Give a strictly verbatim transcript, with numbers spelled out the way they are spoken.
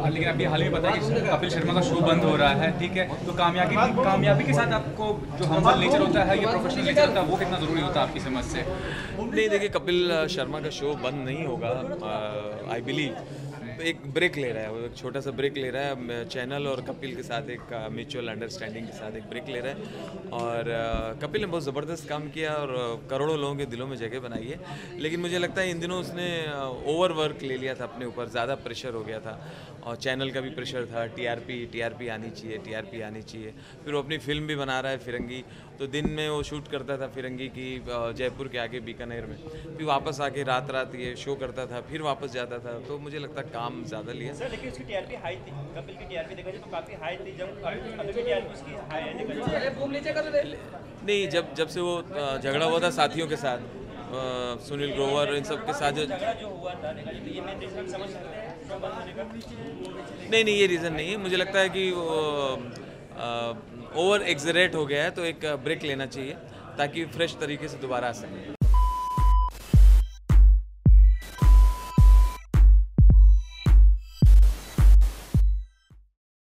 लेकिन अभी हाल ही में बताया कि कपिल शर्मा का शो बंद हो रहा है, ठीक है, तो कामयाबी कामयाबी के साथ आपको जो हम्बल नेचर होता है या प्रोफेशनल नेचर होता है वो कितना ज़रूरी होता है आपकी समझ से? नहीं देखिए, कपिल शर्मा का शो बंद नहीं होगा, आई बिलीव। एक ब्रेक ले रहा है, वो एक छोटा सा ब्रेक ले रहा है चैनल और कपिल के साथ, एक म्यूचुअल अंडरस्टैंडिंग के साथ एक ब्रेक ले रहा है। और कपिल ने बहुत ज़बरदस्त काम किया और करोड़ों लोगों के दिलों में जगह बनाई है, लेकिन मुझे लगता है इन दिनों उसने ओवर वर्क ले लिया था अपने ऊपर, ज़्यादा प्रेशर हो गया था और चैनल का भी प्रेशर था, टीआरपी टीआरपी आनी चाहिए टीआरपी आनी चाहिए। फिर वो अपनी फिल्म भी बना रहा है फिरंगी, तो दिन में वो शूट करता था फिरंगी की जयपुर के आगे बीकानेर में, फिर वापस आके रात रात ये शो करता था, फिर वापस जाता था, तो मुझे लगता है काम ज़्यादा लिया। सर लेकिन उसकी टीआरपी हाई थी, कपिल की टीआरपी देखा जाए तो काफ़ी हाई थी, जब अभी भी टीआरपी उसकी हाई है। नहीं, जब जब से वो झगड़ा हुआ था साथियों के साथ, सुनील ग्रोवर इन सब के साथ जो हुआ था, नहीं नहीं ये रीज़न नहीं है, मुझे लगता है कि ओवर एग्जरेट हो गया है, तो एक ब्रेक लेना चाहिए ताकि फ्रेश तरीके से दोबारा आ सके।